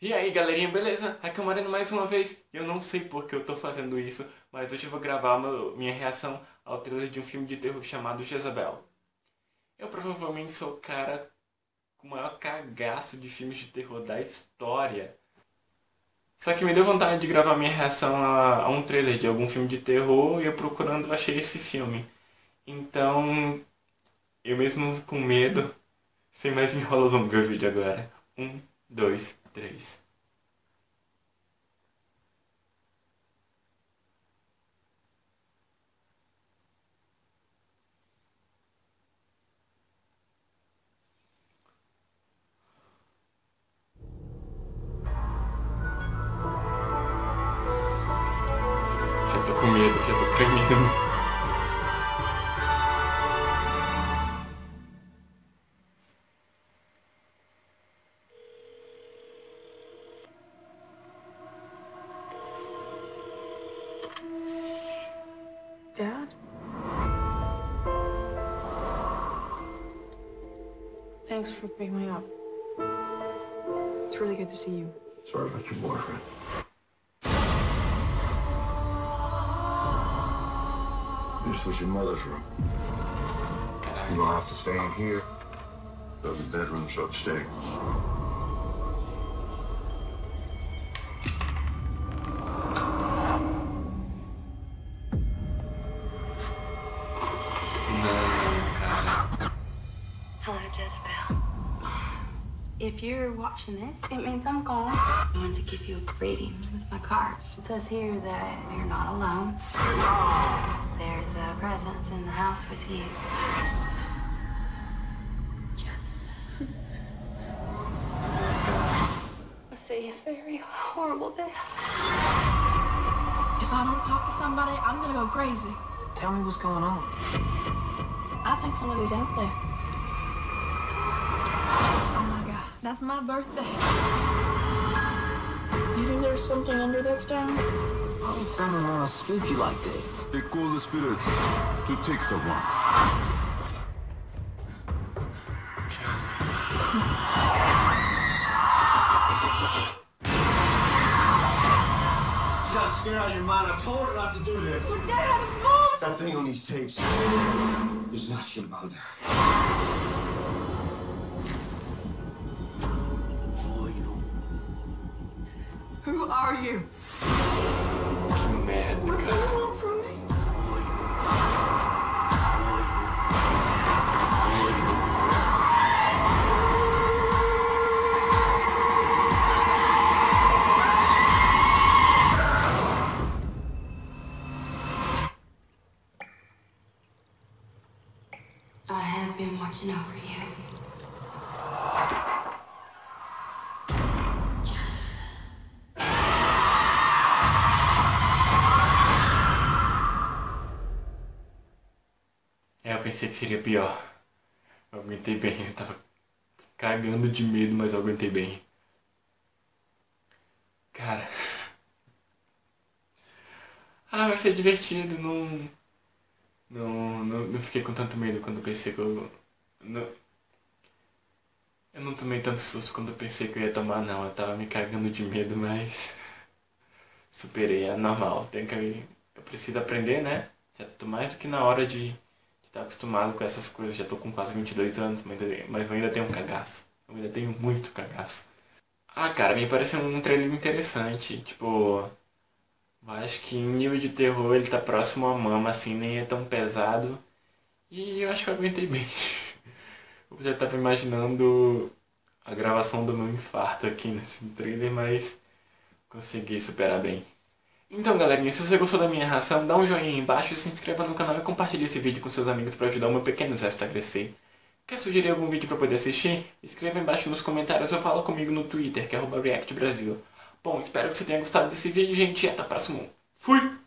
E aí galerinha, beleza? Aqui é o Moreno mais uma vez. Eu não sei porque eu tô fazendo isso, mas hoje eu vou gravar minha reação ao trailer de um filme de terror chamado Jessabelle. Eu provavelmente sou o cara com o maior cagaço de filmes de terror da história. Só que me deu vontade de gravar minha reação a um trailer de algum filme de terror e eu procurando achei esse filme. Então, eu mesmo com medo, sem mais enrola, vamos ver o vídeo agora. 1, 2, 3. Já tô com medo, já tô tremendo. Dad? Thanks for picking me up. It's really good to see you. Sorry about your boyfriend. This was your mother's room. You'll have to stay in here. The other bedroom's upstairs. Hello, Jessabelle. If you're watching this, it means I'm gone. I wanted to give you a greeting with my cards. It says here that you're not alone. There's a presence in the house with you. Jessabelle. I see a very horrible death. If I don't talk to somebody, I'm gonna go crazy. Tell me what's going on. I think somebody's out there. Oh my God, that's my birthday. You think there's something under that stone? Why would someone want to spook you like this? They call the spirits to take someone. You gotta stay out of your mind. I told her not to do this. Well, Dad, it's Mom! That thing on these tapes is not your mother. Who are you? Man, what do you want from me? I have been watching over you. Yes. Eu pensei que seria pior. Eu aguentei bem, eu tava cagando de medo, mas eu aguentei bem. Cara. Ah, vai ser divertido, não... Não fiquei com tanto medo quando pensei que eu... Eu não tomei tanto susto quando eu pensei que eu ia tomar, não. Eu tava me cagando de medo, mas... Superei, é normal. Eu preciso aprender, né? Já tô mais do que na hora de estar acostumado com essas coisas. Já tô com quase 22 anos, mas eu ainda tenho um cagaço. Eu ainda tenho muito cagaço. Ah, cara, me pareceu um trailer interessante. Tipo... Acho que em nível de terror ele tá próximo a Mama, assim, nem é tão pesado. E eu acho que eu aguentei bem. Eu já tava imaginando a gravação do meu infarto aqui nesse trailer, mas consegui superar bem. Então, galerinha, se você gostou da minha reação, dá um joinha aí embaixo, se inscreva no canal e compartilhe esse vídeo com seus amigos pra ajudar o meu pequeno exército a crescer. Quer sugerir algum vídeo pra poder assistir? Escreva embaixo nos comentários ou fala comigo no Twitter, que é @React Brasil. Bom, espero que você tenha gostado desse vídeo, gente, e até o próximo. Fui!